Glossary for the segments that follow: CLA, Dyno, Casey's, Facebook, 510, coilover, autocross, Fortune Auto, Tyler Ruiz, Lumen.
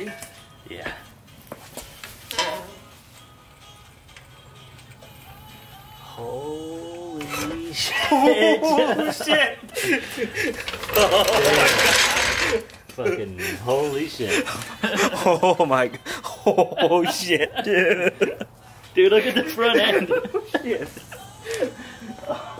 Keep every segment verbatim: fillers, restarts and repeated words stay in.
Ready? Yeah. Holy shit. Holy shit. Oh my god. Fucking holy shit. Oh my god. Oh shit, dude. Dude, look at the front end. Shit.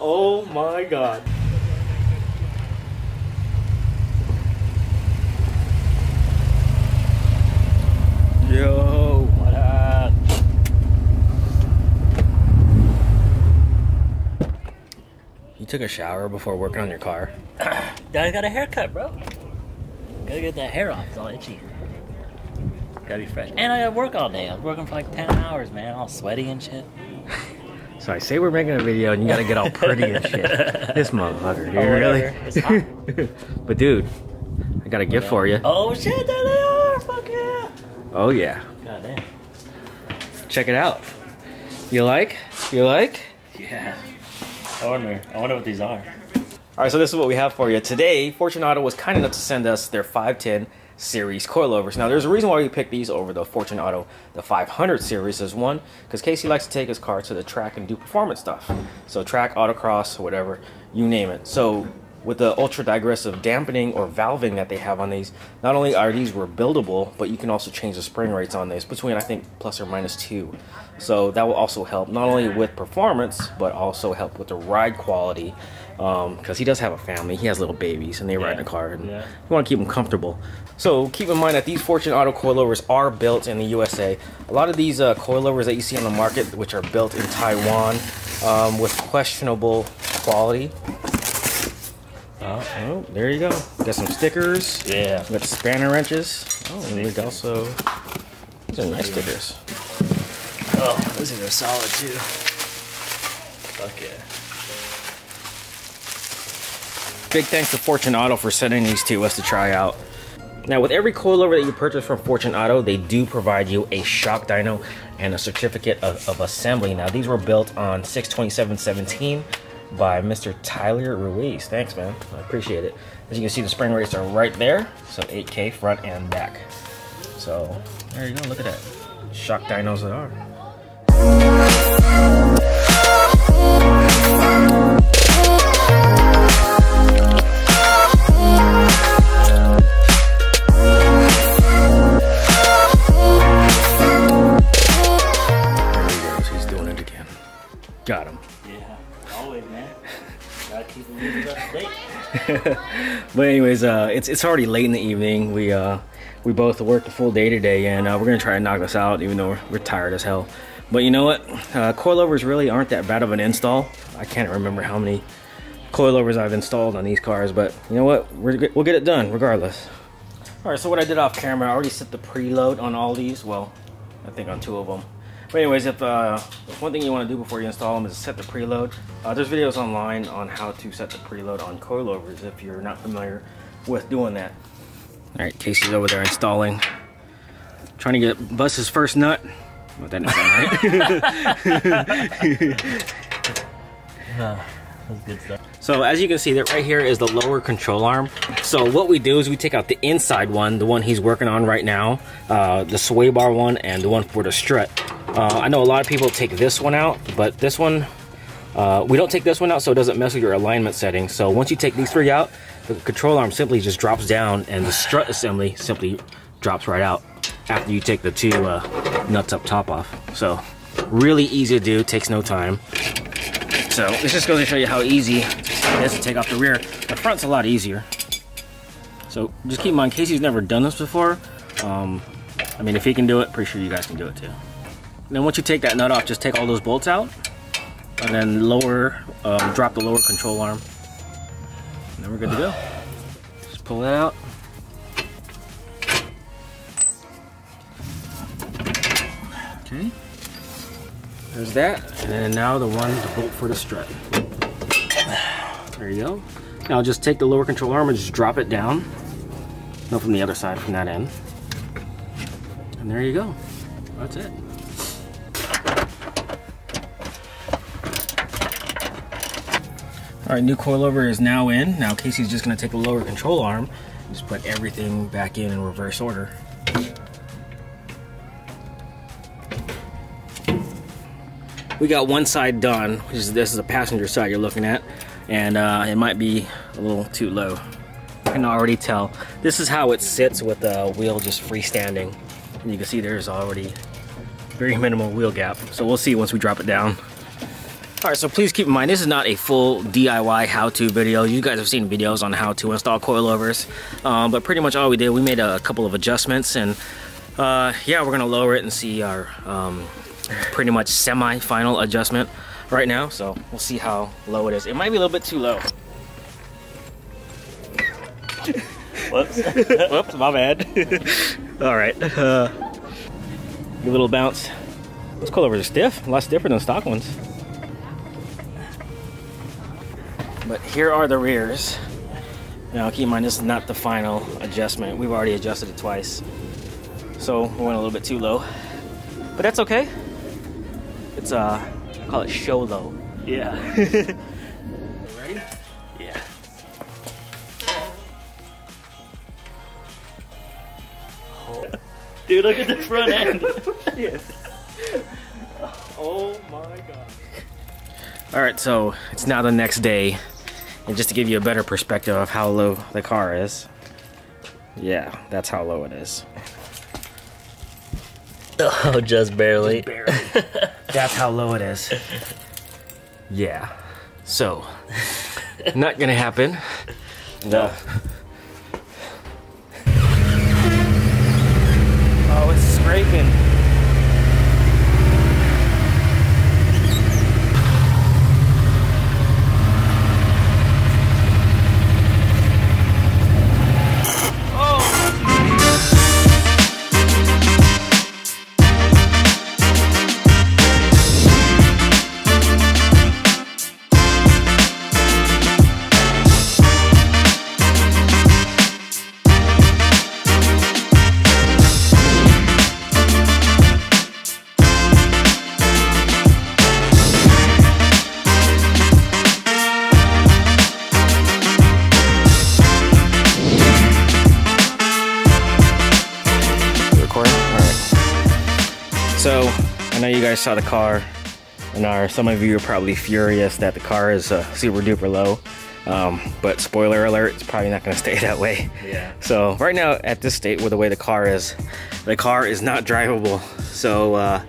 Oh my god. Yo, what up? You took a shower before working on your car? I got a haircut, bro. Gotta get that hair off, it's all itchy. Gotta be fresh. And I gotta work all day. I was working for like ten hours, man. All sweaty and shit. So I say we're making a video and you gotta get all pretty and shit. This motherfucker, dude. Oh, really? It's hot. But dude, I got a gift yeah. for you. Oh shit, there they are! Fuck yeah! Oh yeah. God damn. Check it out. You like? You like? Yeah. I wonder. I wonder what these are. Alright, so this is what we have for you. Today, Fortune Auto was kind enough to send us their five ten series coilovers. Now, there's a reason why we picked these over the Fortune Auto, the five hundred series is one, because Casey likes to take his car to the track and do performance stuff. So track, autocross, whatever, you name it. So with the ultra digressive dampening or valving that they have on these, not only are these rebuildable, but you can also change the spring rates on these between, I think, plus or minus two. So that will also help not only with performance, but also help with the ride quality, because um, he does have a family. He has little babies, and they yeah. ride in a car, and yeah. you want to keep them comfortable. So keep in mind that these Fortune Auto coilovers are built in the U S A. A lot of these uh, coilovers that you see on the market, which are built in Taiwan um, with questionable quality. Oh, oh, there you go. Got some stickers. Yeah. Got spanner wrenches. Oh, and we also. These are nice stickers. Oh, those are solid too. Fuck yeah. Big thanks to Fortune Auto for sending these to us to try out. Now, with every coilover that you purchase from Fortune Auto, they do provide you a shock dyno and a certificate of, of assembly. Now, these were built on six twenty-seven seventeen. By Mister Tyler Ruiz. Thanks, man. I appreciate it. As you can see, the spring rates are right there. So eight K front and back. So there you go. Look at that. Shock dynos that are. There he goes. He's doing it again. Got him. Yeah. Always, man. Gotta keep the news up to date. But anyways, uh, it's it's already late in the evening. We uh we both worked a full day today, and uh, we're gonna try and knock this out, even though we're, we're tired as hell. But you know what? Uh, coilovers really aren't that bad of an install. I can't remember how many coilovers I've installed on these cars, but you know what? We're, we'll get it done regardless. All right. So what I did off camera, I already set the preload on all these. Well, I think on two of them. But anyways, if, uh, if one thing you want to do before you install them is set the preload. Uh, there's videos online on how to set the preload on coilovers if you're not familiar with doing that. All right, Casey's over there installing. Trying to get bust his first nut. Well, that didn't sound right. uh, that's good stuff. So as you can see, that right here is the lower control arm. So what we do is we take out the inside one, the one he's working on right now, uh, the sway bar one, and the one for the strut. Uh, I know a lot of people take this one out, but this one, uh, we don't take this one out so it doesn't mess with your alignment settings. So once you take these three out, the control arm simply just drops down and the strut assembly simply drops right out after you take the two uh, nuts up top off. So really easy to do, takes no time. So this just goes to show you how easy it is to take off the rear. The front's a lot easier. So just keep in mind, Casey's never done this before. Um, I mean, if he can do it, pretty sure you guys can do it too. Then once you take that nut off, just take all those bolts out, and then lower, um, drop the lower control arm, and then we're good to go. Just pull it out. Okay. There's that, and then now the one, the bolt for the strut. There you go. Now just take the lower control arm and just drop it down. No, from the other side, from that end. And there you go. That's it. All right, new coilover is now in. Now Casey's just gonna take the lower control arm and just put everything back in in reverse order. we got one side done, which is this is the passenger side you're looking at, and uh, it might be a little too low. I can already tell. This is how it sits with the wheel just freestanding, and you can see there's already very minimal wheel gap. So we'll see once we drop it down. All right, so please keep in mind, this is not a full D I Y how-to video. You guys have seen videos on how to install coilovers, um, but pretty much all we did, we made a couple of adjustments, and uh, yeah, we're gonna lower it and see our um, pretty much semi-final adjustment right now. So we'll see how low it is. It might be a little bit too low. Whoops, whoops, my bad. All right, uh, a little bounce. Those coilovers are stiff, a lot stiffer than stock ones. But here are the rears. Now keep in mind, this is not the final adjustment. We've already adjusted it twice. So we went a little bit too low. But that's okay. It's uh I call it show low. Yeah. Ready? Yeah. Oh. Dude, look at the front end. Yes. Oh my god. Alright, so it's now the next day. And just to give you a better perspective of how low the car is, yeah, that's how low it is. Oh, just barely. Just barely. That's how low it is. Yeah. So, not gonna happen. No. Oh, it's scraping. So, I know you guys saw the car, and are, some of you are probably furious that the car is uh, super duper low, um, but spoiler alert, it's probably not gonna stay that way. Yeah. So right now, at this state with the way the car is, the car is not drivable. So uh,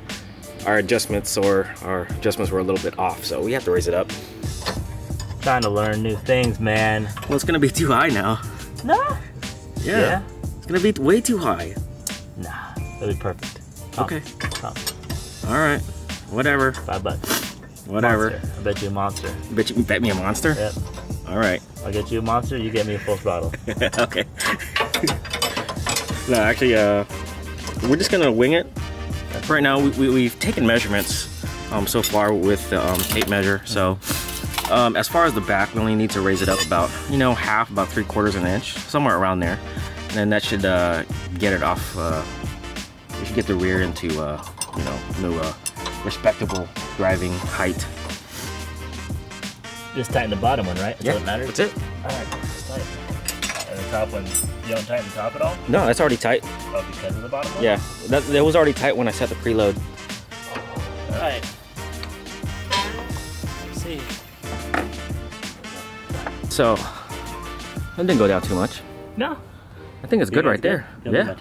our adjustments or our adjustments were a little bit off, so we have to raise it up. Trying to learn new things, man. Well, it's gonna be too high now. No. Yeah. yeah. It's gonna be way too high. Nah, it'll be perfect. Okay. Oh. Oh. All right. Whatever. Five bucks. Whatever. Monster. I bet you a monster. Bet you bet me a monster? Yep. All right. I'll get you a monster. You get me a full throttle. Okay. No, actually, uh, we're just gonna wing it. Right now, we, we we've taken measurements um so far with the um, tape measure. So um, as far as the back, we only need to raise it up about you know half, about three quarters of an inch, somewhere around there, and then that should uh, get it off. Uh, We should get the rear into, uh, you know, new, uh, respectable driving height. Just tighten the bottom one, right? That's yeah, what matters? That's it. All right, it's tight. And the top one, you don't tighten the top at all? No, that's already tight. Oh, because of the bottom one? Yeah, that, that was already tight when I set the preload. All right. Let's see. So, that didn't go down too much. No. I think it's good right there. Yeah.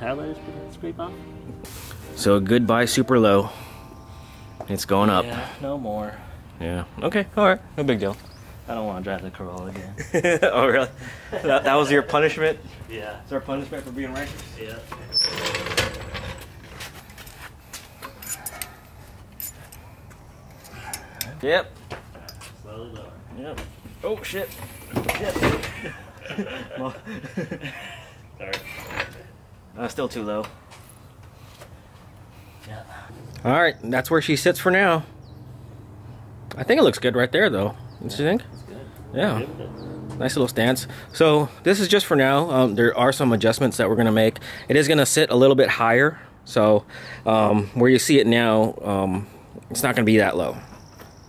So goodbye, super low. It's going up. Yeah, no more. Yeah. Okay. All right. No big deal. I don't want to drive the Corolla again. Oh really? That, that was your punishment? Yeah. It's our punishment for being righteous. Yeah. Yep. Slowly lower. Yep. Oh shit. Shit. Sorry. Uh, still too low. Yeah. All right, that's where she sits for now. I think it looks good right there, though. Don't yeah, you think? It's good. Yeah. It's good. Nice little stance. So this is just for now. Um, there are some adjustments that we're gonna make. It is gonna sit a little bit higher. So um, where you see it now, um, it's not gonna be that low.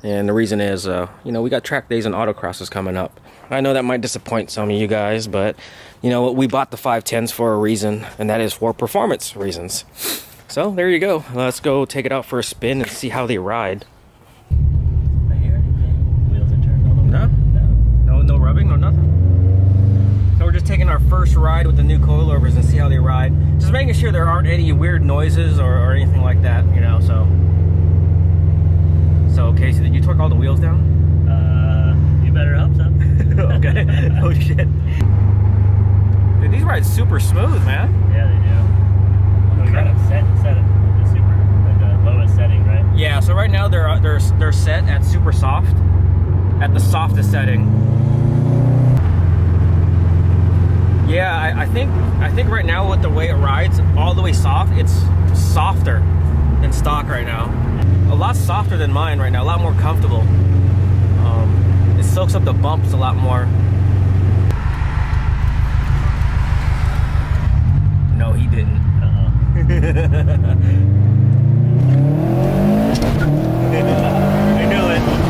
And the reason is, uh, you know, we got track days and autocrosses coming up. I know that might disappoint some of you guys, but you know what? We bought the five tens for a reason, and that is for performance reasons. So there you go. Let's go take it out for a spin and see how they ride. taking our first ride with the new coilovers and see how they ride. Just making sure there aren't any weird noises or, or anything like that, you know, so. So, okay, so did you torque all the wheels down? Uh, you better hope so. Okay, oh shit. Dude, these ride super smooth, man. Yeah, they do. We got it set, set it at the super, at the lowest setting, right? Yeah, so right now they're, they're, they're set at super soft, at the softest setting. Yeah, I, I think I think right now with the way it rides, all the way soft, it's softer than stock right now. A lot softer than mine right now, a lot more comfortable. Um, it soaks up the bumps a lot more. No, he didn't. Uh-huh. I knew it.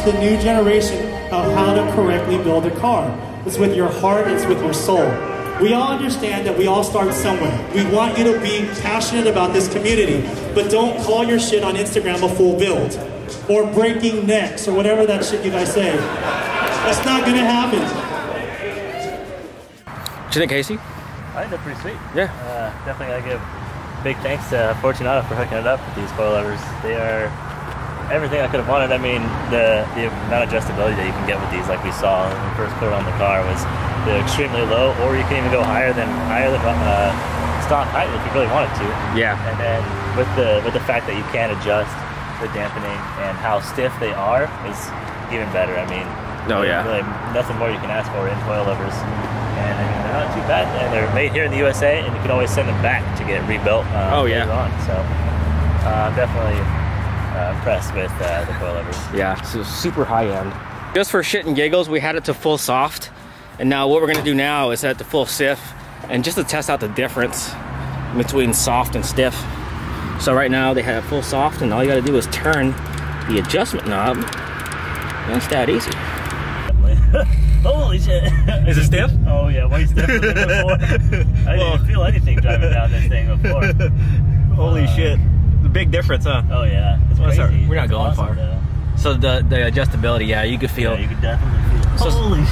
The new generation of how to correctly build a car. It's with your heart, it's with your soul. We all understand that we all start somewhere. We want you to be passionate about this community, but don't call your shit on Instagram a full build, or breaking necks, or whatever that shit you guys say. That's not gonna happen. What do you think, Casey? I think they're pretty sweet. Yeah. Uh, definitely gotta give big thanks to Fortune Auto for hooking it up with these coilovers. They are everything I could have wanted. I mean, the, the amount of adjustability that you can get with these, like we saw in the first quarter on the car, was they're extremely low, or you can even go higher than higher than uh, stock height if you really wanted to. Yeah. And then with the with the fact that you can adjust the dampening and how stiff they are is even better. I mean, no, oh, yeah, really nothing more you can ask for in coilovers. And I mean, they're not too bad, and they're made here in the U S A, and you can always send them back to get rebuilt. Uh, oh yeah. On. So uh, definitely. Uh, impressed with uh, the coilovers. Yeah, so super high end. Just for shit and giggles, we had it to full soft, and now what we're gonna do now is set it to full stiff, and just to test out the difference between soft and stiff. So right now they have full soft, and all you gotta do is turn the adjustment knob, and it's that easy. Holy shit! Is it stiff? Oh yeah, way stiffer than before. I well, didn't feel anything driving down this thing before. Holy uh, shit. Big difference, huh? Oh yeah, it's crazy. Our, we're not it's going awesome, far. Though. So the the adjustability, yeah, you could feel. Yeah, you could definitely feel. So, holy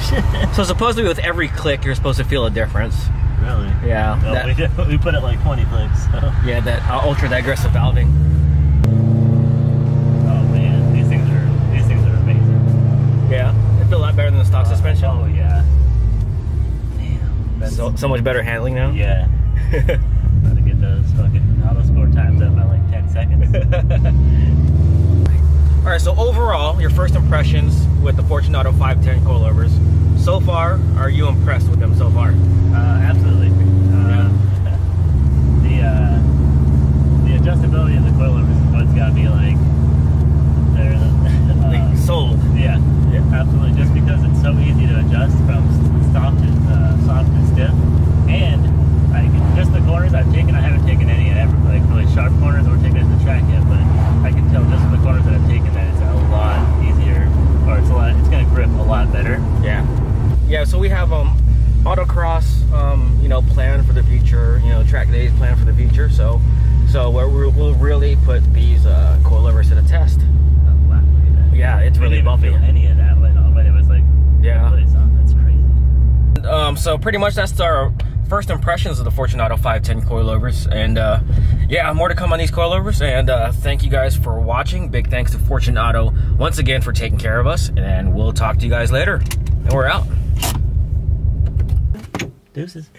shit! So supposedly with every click, you're supposed to feel a difference. Really? Yeah. No, that, we, did, we put it like twenty clicks. So. Yeah, that uh, ultra digressive valving. Oh man, these things are these things are amazing. Yeah, they feel a lot better than the stock uh, suspension. Oh yeah. Damn. That's so so much better handling now. Yeah. Trying to get those fucking auto score times up by like. All right, so overall, your first impressions with the Fortune Auto five ten coilovers. So far, are you impressed with them so far? Uh, absolutely. Uh, the uh, the adjustability of the coilovers is what's got me like, they're, uh, sold. Yeah, yeah, absolutely. Just because it's so easy to adjust from soft to uh, soft to stiff, and I, just the corners I've taken, I haven't taken any ever, like really sharp corners or taken it to the track yet, but I can tell just from the corners that I've taken that it's a lot easier, or it's a lot, it's gonna grip a lot better. Yeah. Yeah, so we have um, autocross, um, you know, planned for the future, you know, track days planned for the future, so so we're, we'll really put these uh, coilovers to the test. Oh, wow, look at that. Yeah, it's really bumpy. Any of that at all, but it was like, yeah, that's crazy. Um, so pretty much that's our first impressions of the Fortune Auto five ten coilovers, and uh, yeah, more to come on these coilovers, and uh, thank you guys for watching. Big thanks to Fortune Auto once again for taking care of us, and we'll talk to you guys later, and we're out. Deuces.